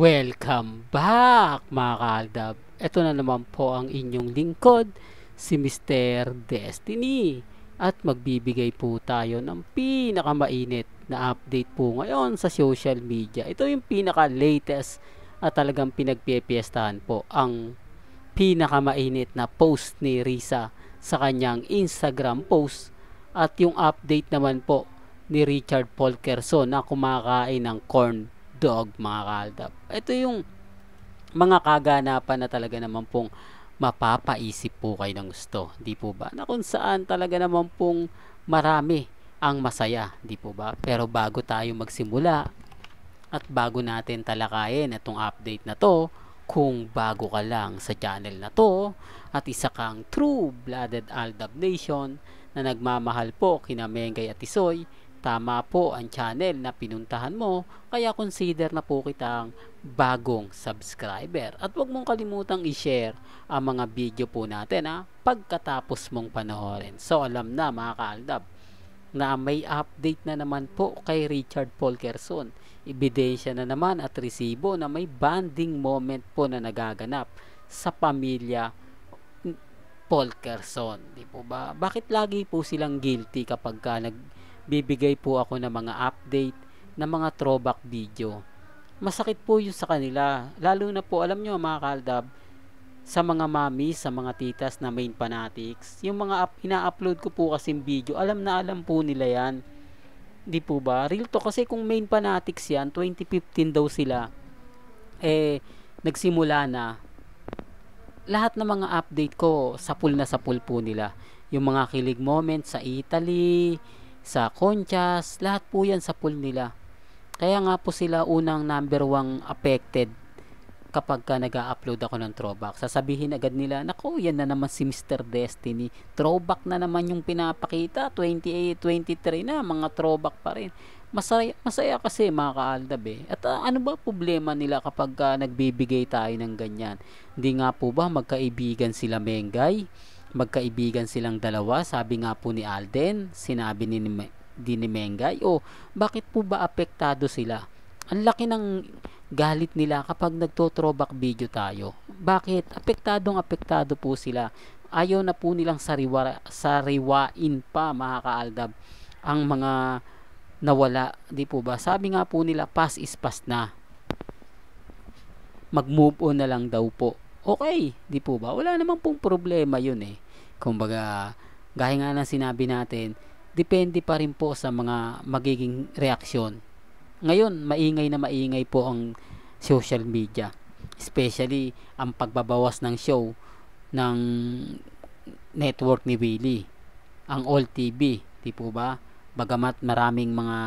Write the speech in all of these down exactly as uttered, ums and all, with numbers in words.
Welcome back mga ka-ALDUB. Ito na naman po ang inyong lingkod, si Mister Destiny. At magbibigay po tayo ng pinakamainit na update po ngayon sa social media. Ito yung pinaka-latest at talagang pinagpipiestahan po. Ang pinakamainit na post ni Risa sa kanyang Instagram post. At yung update naman po ni Richard Faulkerson na kumakain ng corn dog mga ka-ALDUB. Ito yung mga kaganapan na talaga naman pong mapapaisip po kayo ng gusto, di po ba? Na kung saan talaga naman pong marami ang masaya, di po ba? Pero bago tayo magsimula at bago natin talakayin itong update na to, kung bago ka lang sa channel na to at isa kang true-blooded ALDUB Nation na nagmamahal po kina Mengay at Isoy, tama po ang channel na pinuntahan mo, kaya consider na po kitang bagong subscriber. At huwag mong kalimutang i-share ang mga video po natin ha, pagkatapos mong panoorin. So alam na mga ka-ALDUB na may update na naman po kay Richard Faulkerson. Ebidensya na naman at resibo na may bonding moment po na nagaganap sa pamilya Faulkerson. Di po ba? Bakit lagi po silang guilty kapag ka nag bibigay po ako ng mga update ng mga throwback video? Masakit po yun sa kanila, lalo na po alam nyo mga ka-ALDUB, sa mga mami, sa mga titas na main fanatics, yung mga ina-upload ko po kasing video, alam na alam po nila yan, di po ba? Real to kasi kung main fanatics yan, twenty fifteen daw sila eh nagsimula na, lahat ng mga update ko sapul na sapul po nila, yung mga kilig moments sa Italy, sa Conchas, lahat po yan sa pool nila. Kaya nga po sila unang number one affected kapag ka nag-upload ako ng throwback. Sasabihin agad nila, naku, yan na naman si Mister Destiny. Throwback na naman yung pinapakita, twenty-eight, twenty-three na, mga throwback pa rin. Masaya, masaya kasi mga ka-ALDUB eh. At uh, ano ba problema nila kapag uh, nagbibigay tayo ng ganyan? Hindi nga po ba magkaibigan sila Mengay? Magkaibigan silang dalawa, sabi nga po ni Alden, sinabi ni din ni Mengay, o bakit po ba apektado sila? Ang laki ng galit nila kapag nagto-throwback video tayo. Bakit? Apektadong apektado po sila. Ayaw na po nilang sariwa, sariwain pa mga ka-ALDUB ang mga nawala, di po ba? Sabi nga po nila, pass is pass na. Mag-move on na lang daw po. Okay, di po ba? Wala naman pong problema yun eh. Kumbaga, gaya nga ng sinabi natin, depende pa rin po sa mga magiging reaksyon. Ngayon, maingay na maingay po ang social media. Especially, ang pagbabawas ng show ng network ni Willie. Ang ALDUB, di po ba? Bagamat maraming mga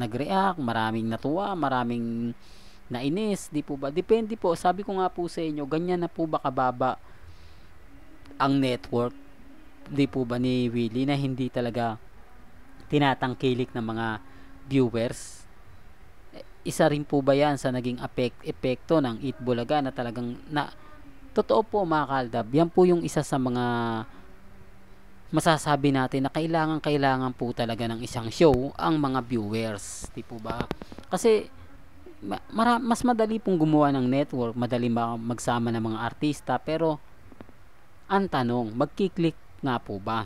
nag-react, maraming natuwa, maraming nainis, di po ba? Depende po, sabi ko nga po sa inyo, ganyan na po ba kababa ang network, di po ba, ni Willie, na hindi talaga tinatangkilik ng mga viewers? Isa rin po ba yan sa naging effect, epekto ng Eat Bulaga na talagang na, totoo po mga ka-ALDUB, yan po yung isa sa mga masasabi natin na kailangan kailangan po talaga ng isang show ang mga viewers, di po ba? Kasi Mara, mas madali pong gumawa ng network, madali magsama ng mga artista, pero ang tanong, magki-click nga po ba?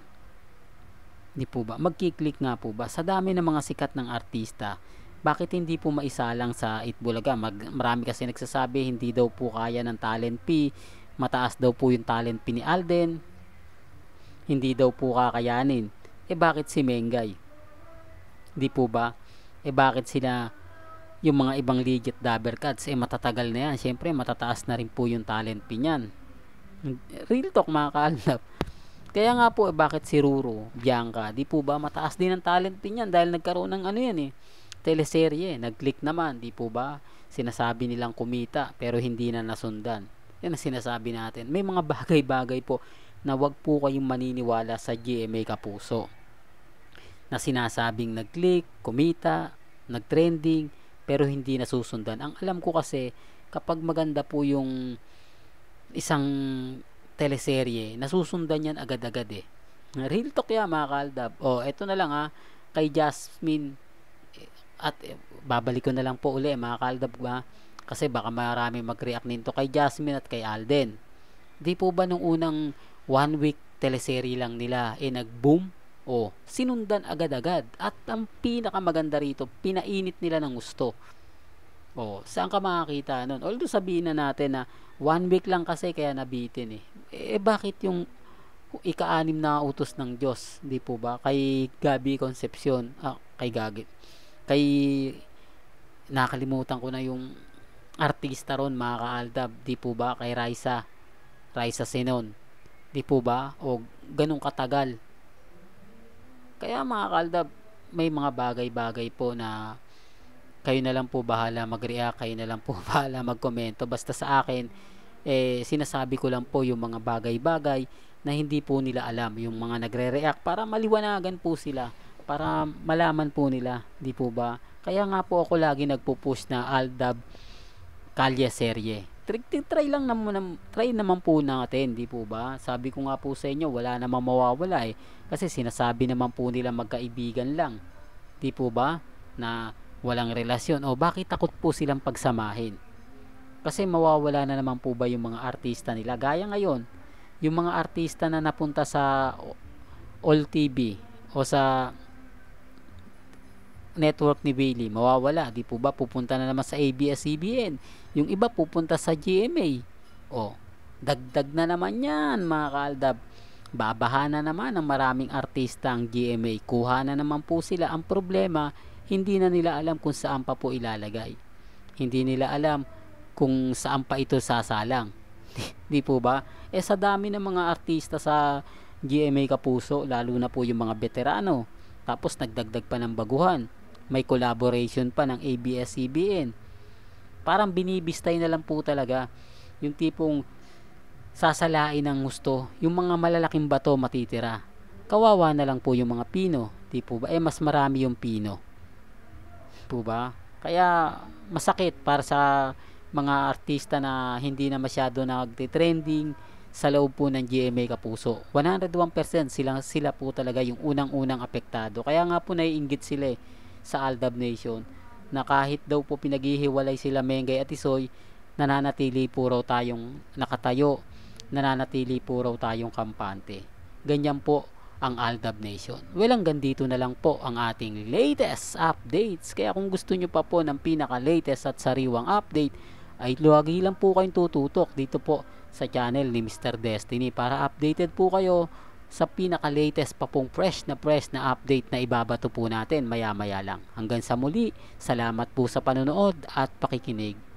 Di po ba? Magki-click nga po ba? Sa dami ng mga sikat ng artista, bakit hindi po maisalang sa Eat Bulaga? Mag, marami kasi nagsasabi, hindi daw po kaya ng talent fee, mataas daw po yung talent fee ni Alden, hindi daw po kakayanin. Eh bakit si Mengay? Di po ba? Eh bakit sila yung mga ibang legit dabber cats? Eh matatagal na yan, syempre matataas na rin po yung talent fee niyan. Real talk mga ka-ALDUB. Kaya nga po, eh, bakit si Ruru Bianca, di po ba mataas din ang talent fee niyan dahil nagkaroon ng ano yan eh, teleserye, nag-click naman, di po ba? Sinasabi nilang kumita pero hindi na nasundan. Yan ang sinasabi natin, may mga bagay-bagay po na wag po kayong maniniwala sa G M A Kapuso na sinasabing nag-click, kumita, nag-trending pero hindi nasusundan. Ang alam ko kasi, kapag maganda po yung isang teleserye, nasusundan yan agad-agad eh. Real talk yan mga ka-ALDUB. O, eto na lang ha, kay Jasmine, at eh, babalik ko na lang po uli mga ka-ALDUB ba, kasi baka marami mag-react nito kay Jasmine at kay Alden. Di po ba nung unang one week teleserye lang nila eh nag-boom? O, sinundan agad-agad. At ang pinakamaganda rito, pinainit nila ng gusto. O, saan ka makakita nun? Although sabihin na natin na one week lang kasi kaya nabitin eh. Eh bakit yung ika-anim na utos ng Diyos, di po ba? Kay Gabi Concepcion, ah, kay Gagit. Kay, nakalimutan ko na yung artista ron, mga ka-Aldab, di po ba? Kay Raisa, Raisa Senon, di po ba? O ganun katagal. Kaya mga ka-Aldab, may mga bagay-bagay po na kayo na lang po bahala mag-react, kayo na lang po bahala mag-komento. Basta sa akin, eh, sinasabi ko lang po yung mga bagay-bagay na hindi po nila alam, yung mga nagre-react, para maliwanagan po sila, para malaman po nila, di po ba? Kaya nga po ako lagi nagpo-push na Aldab Kalya Serye. Try lang naman, try naman po natin, di po ba? Sabi ko nga po sa inyo, wala namang mawawala eh. Kasi sinasabi naman po nila magkaibigan lang, di po ba? Na walang relasyon. O bakit takot po silang pagsamahin? Kasi mawawala na naman po ba yung mga artista nila? Gaya ngayon, yung mga artista na napunta sa All T V o sa network ni Bailey, mawawala, di po ba? Pupunta na naman sa A B S C B N. Yung iba pupunta sa G M A. O, dagdag na naman yan, mga ka-Aldab. Babaha na naman ang maraming artista ang G M A. Kuha na naman po sila. Ang problema, hindi na nila alam kung saan pa po ilalagay. Hindi nila alam kung saan pa ito sasalang. Di po ba? Eh sa dami ng mga artista sa G M A, Kapuso, lalo na po yung mga veterano. Tapos nagdagdag pa ng baguhan. May collaboration pa ng A B S C B N. Parang binibistay na lang po talaga, yung tipong sasalain ng gusto, yung mga malalaking bato matitira. Kawawa na lang po yung mga Pino, di po ba? Eh mas marami yung Pino, di po ba? Kaya masakit para sa mga artista na hindi na masyado nagtitrending sa loob po ng G M A, Kapuso. one hundred one percent sila, sila po talaga yung unang-unang apektado. Kaya nga po naiinggit sila eh sa Aldab Nation, na kahit daw po pinaghihiwalay sila Mengay at Isoy, nananatili po raw tayong nakatayo, nananatili po raw tayong kampante. Ganyan po ang Aldab Nation. Well, hanggang dito na lang po ang ating latest updates. Kaya kung gusto nyo pa po ng pinaka-latest at sariwang update, ay luwagi lang po kayong tututok dito po sa channel ni Mister Destiny, para updated po kayo sa pinaka-latest pa pong fresh na fresh na update na ibabato po natin maya-maya lang. Hanggang sa muli, salamat po sa panonood at pakikinig.